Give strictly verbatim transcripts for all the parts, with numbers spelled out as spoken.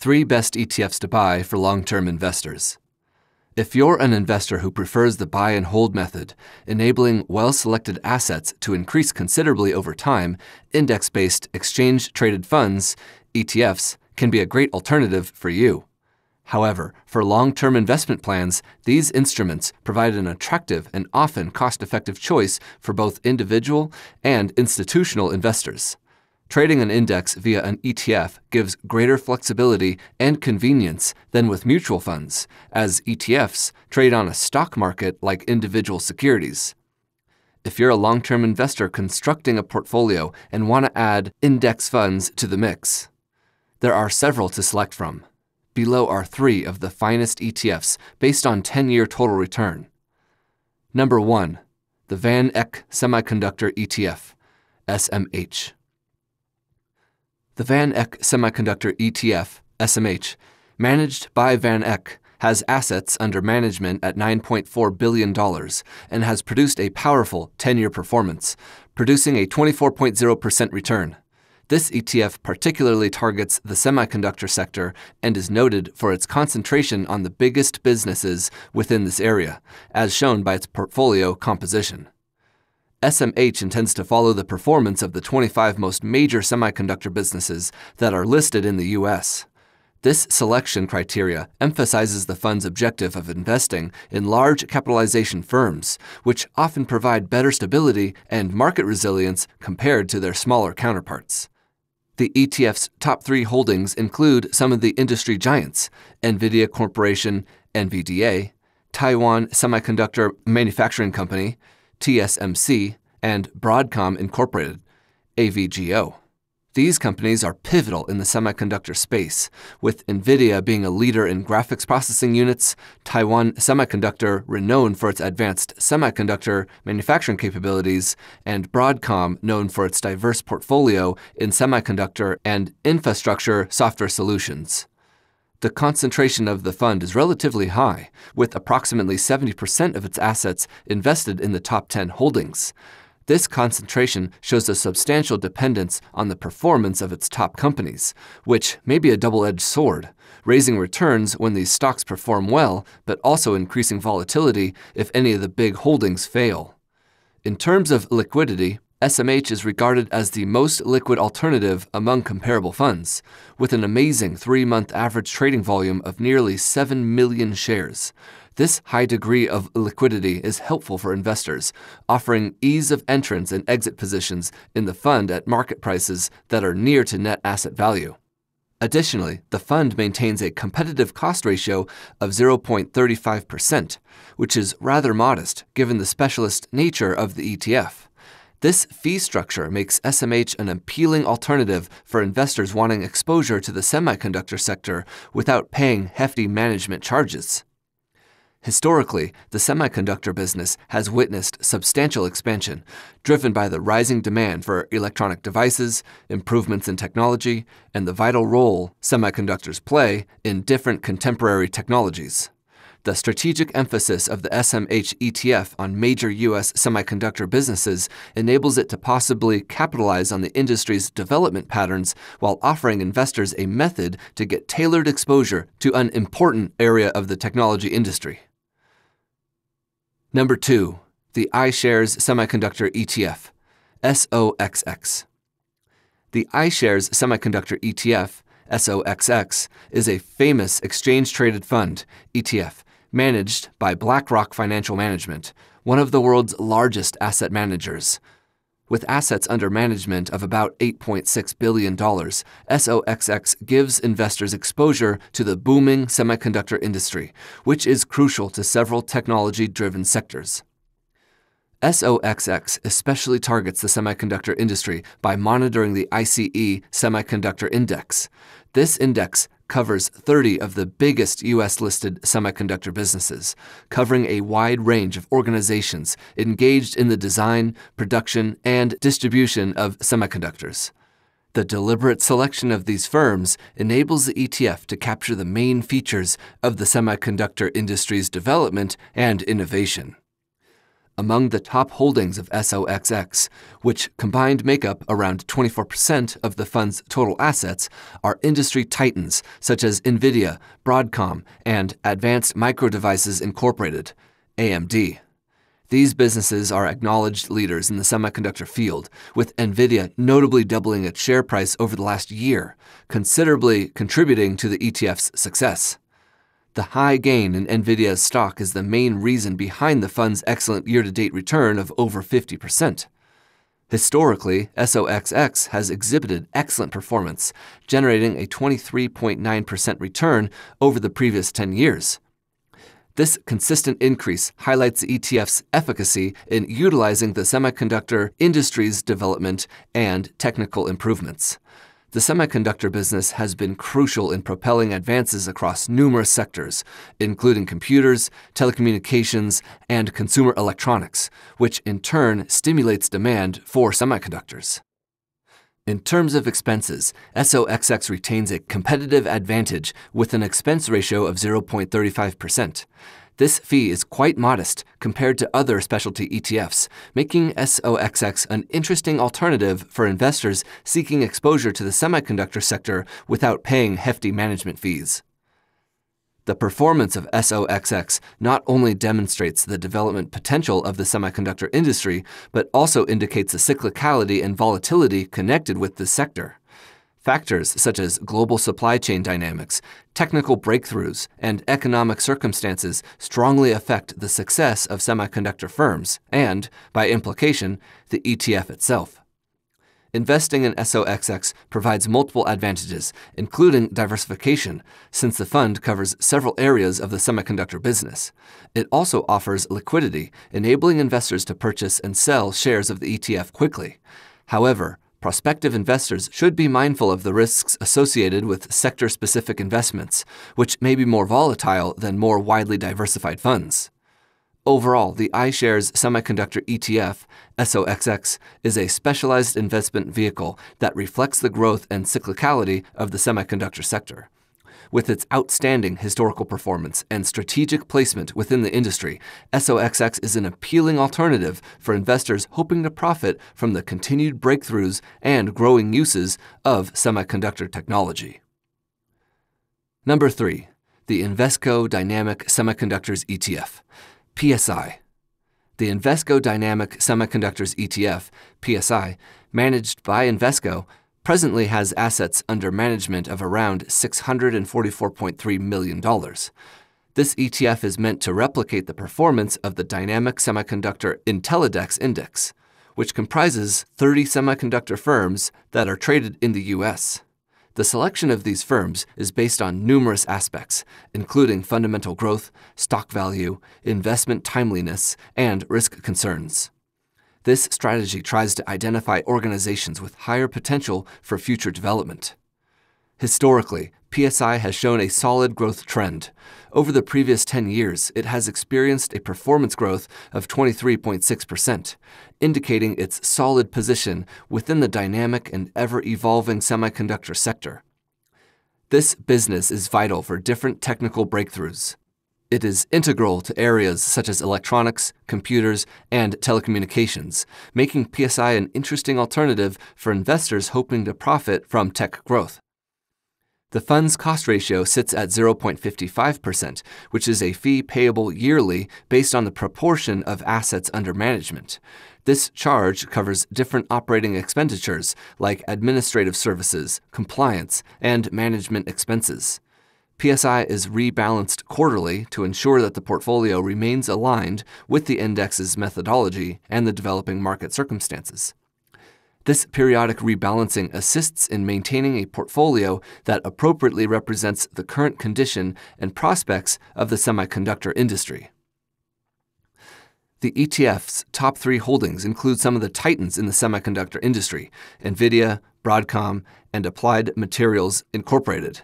three Best E T Fs to Buy for Long-Term Investors. If you're an investor who prefers the buy and hold method, enabling well-selected assets to increase considerably over time, index-based exchange-traded funds, E T Fs, can be a great alternative for you. However, for long-term investment plans, these instruments provide an attractive and often cost-effective choice for both individual and institutional investors. Trading an index via an E T F gives greater flexibility and convenience than with mutual funds, as E T Fs trade on a stock market like individual securities. If you're a long-term investor constructing a portfolio and want to add index funds to the mix, there are several to select from. Below are three of the finest E T Fs based on ten-year total return. Number one, the Van Eck Semiconductor E T F, S M H. The Van Eck Semiconductor E T F, S M H, managed by Van Eck, has assets under management at nine point four billion dollars and has produced a powerful ten-year performance, producing a twenty-four point zero percent return. This E T F particularly targets the semiconductor sector and is noted for its concentration on the biggest businesses within this area, as shown by its portfolio composition. S M H intends to follow the performance of the twenty-five most major semiconductor businesses that are listed in the U S This selection criteria emphasizes the fund's objective of investing in large capitalization firms, which often provide better stability and market resilience compared to their smaller counterparts. The E T F's top three holdings include some of the industry giants, Nvidia Corporation, N V D A, Taiwan Semiconductor Manufacturing Company, T S M C, and Broadcom Incorporated, A V G O. These companies are pivotal in the semiconductor space, with Nvidia being a leader in graphics processing units, Taiwan Semiconductor renowned for its advanced semiconductor manufacturing capabilities, and Broadcom known for its diverse portfolio in semiconductor and infrastructure software solutions. The concentration of the fund is relatively high, with approximately seventy percent of its assets invested in the top ten holdings. This concentration shows a substantial dependence on the performance of its top companies, which may be a double-edged sword, raising returns when these stocks perform well, but also increasing volatility if any of the big holdings fail. In terms of liquidity, S M H is regarded as the most liquid alternative among comparable funds, with an amazing three-month average trading volume of nearly seven million shares. This high degree of liquidity is helpful for investors, offering ease of entrance and exit positions in the fund at market prices that are near to net asset value. Additionally, the fund maintains a competitive cost ratio of zero point three five percent, which is rather modest given the specialist nature of the E T F. This fee structure makes S M H an appealing alternative for investors wanting exposure to the semiconductor sector without paying hefty management charges. Historically, the semiconductor business has witnessed substantial expansion, driven by the rising demand for electronic devices, improvements in technology, and the vital role semiconductors play in different contemporary technologies. The strategic emphasis of the S M H E T F on major U S semiconductor businesses enables it to possibly capitalize on the industry's development patterns while offering investors a method to get tailored exposure to an important area of the technology industry. Number two, the iShares Semiconductor E T F, S O X X. The iShares Semiconductor E T F, S O X X, is a famous exchange-traded fund, E T F, managed by BlackRock Financial Management, one of the world's largest asset managers. With assets under management of about eight point six billion dollars, S O X X gives investors exposure to the booming semiconductor industry, which is crucial to several technology-driven sectors. S O X X especially targets the semiconductor industry by monitoring the I C E Semiconductor Index. This index covers thirty of the biggest U S-listed semiconductor businesses, covering a wide range of organizations engaged in the design, production, and distribution of semiconductors. The deliberate selection of these firms enables the E T F to capture the main features of the semiconductor industry's development and innovation. among the top holdings of S O X X, which combined make up around twenty-four percent of the fund's total assets, are industry titans such as Nvidia, Broadcom, and Advanced Micro Devices Incorporated, A M D. These businesses are acknowledged leaders in the semiconductor field, with Nvidia notably doubling its share price over the last year, considerably contributing to the E T F's success. The high gain in Nvidia's stock is the main reason behind the fund's excellent year-to-date return of over fifty percent. Historically, S O X X has exhibited excellent performance, generating a twenty-three point nine percent return over the previous ten years. This consistent increase highlights the E T F's efficacy in utilizing the semiconductor industry's development and technical improvements. The semiconductor business has been crucial in propelling advances across numerous sectors, including computers, telecommunications, and consumer electronics, which in turn stimulates demand for semiconductors. In terms of expenses, S O X X retains a competitive advantage with an expense ratio of zero point three five percent. This fee is quite modest compared to other specialty E T Fs, making S O X X an interesting alternative for investors seeking exposure to the semiconductor sector without paying hefty management fees. The performance of S O X X not only demonstrates the development potential of the semiconductor industry, but also indicates the cyclicality and volatility connected with this sector. Factors such as global supply chain dynamics, technical breakthroughs, and economic circumstances strongly affect the success of semiconductor firms and, by implication, the E T F itself. Investing in S O X X provides multiple advantages, including diversification, since the fund covers several areas of the semiconductor business. It also offers liquidity, enabling investors to purchase and sell shares of the E T F quickly. However, prospective investors should be mindful of the risks associated with sector-specific investments, which may be more volatile than more widely diversified funds. Overall, the iShares Semiconductor E T F, S O X X, is a specialized investment vehicle that reflects the growth and cyclicality of the semiconductor sector. With its outstanding historical performance and strategic placement within the industry, S O X X is an appealing alternative for investors hoping to profit from the continued breakthroughs and growing uses of semiconductor technology. Number three, the Invesco Dynamic Semiconductors E T F. P S I. The Invesco Dynamic Semiconductors E T F, P S I, managed by Invesco, presently has assets under management of around six hundred forty-four point three million dollars. This E T F is meant to replicate the performance of the Dynamic Semiconductor Intellidex Index, which comprises thirty semiconductor firms that are traded in the U S The selection of these firms is based on numerous aspects, including fundamental growth, stock value, investment timeliness, and risk concerns. This strategy tries to identify organizations with higher potential for future development. Historically, P S I has shown a solid growth trend. Over the previous ten years, it has experienced a performance growth of twenty-three point six percent, indicating its solid position within the dynamic and ever-evolving semiconductor sector. This business is vital for different technical breakthroughs. It is integral to areas such as electronics, computers, and telecommunications, making P S I an interesting alternative for investors hoping to profit from tech growth. The fund's cost ratio sits at zero point five five percent, which is a fee payable yearly based on the proportion of assets under management. This charge covers different operating expenditures like administrative services, compliance, and management expenses. P S I is rebalanced quarterly to ensure that the portfolio remains aligned with the index's methodology and the developing market circumstances. This periodic rebalancing assists in maintaining a portfolio that appropriately represents the current condition and prospects of the semiconductor industry. The E T F's top three holdings include some of the titans in the semiconductor industry, Nvidia, Broadcom, and Applied Materials Incorporated,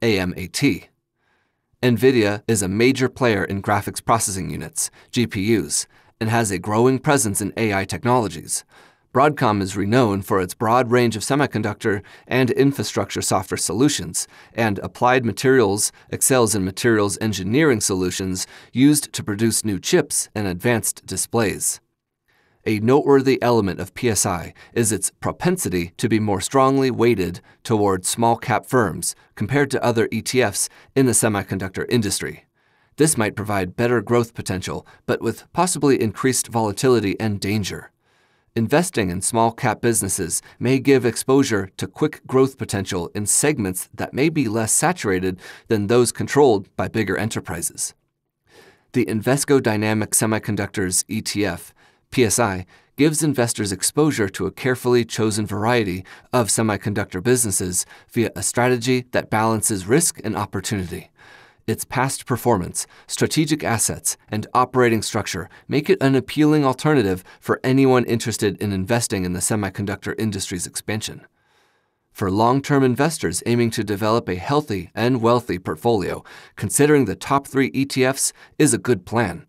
A M A T. Nvidia is a major player in graphics processing units, G P Us, and has a growing presence in A I technologies. Broadcom is renowned for its broad range of semiconductor and infrastructure software solutions, and Applied Materials excels in materials engineering solutions used to produce new chips and advanced displays. A noteworthy element of P S I is its propensity to be more strongly weighted toward small-cap firms compared to other E T Fs in the semiconductor industry. This might provide better growth potential, but with possibly increased volatility and danger. Investing in small-cap businesses may give exposure to quick growth potential in segments that may be less saturated than those controlled by bigger enterprises. The Invesco Dynamic Semiconductors E T F P S I gives investors exposure to a carefully chosen variety of semiconductor businesses via a strategy that balances risk and opportunity. Its past performance, strategic assets, and operating structure make it an appealing alternative for anyone interested in investing in the semiconductor industry's expansion. For long-term investors aiming to develop a healthy and wealthy portfolio, considering the top three E T Fs is a good plan.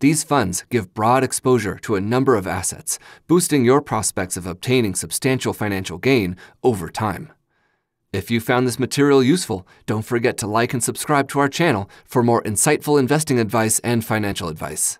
These funds give broad exposure to a number of assets, boosting your prospects of obtaining substantial financial gain over time. If you found this material useful, don't forget to like and subscribe to our channel for more insightful investing advice and financial advice.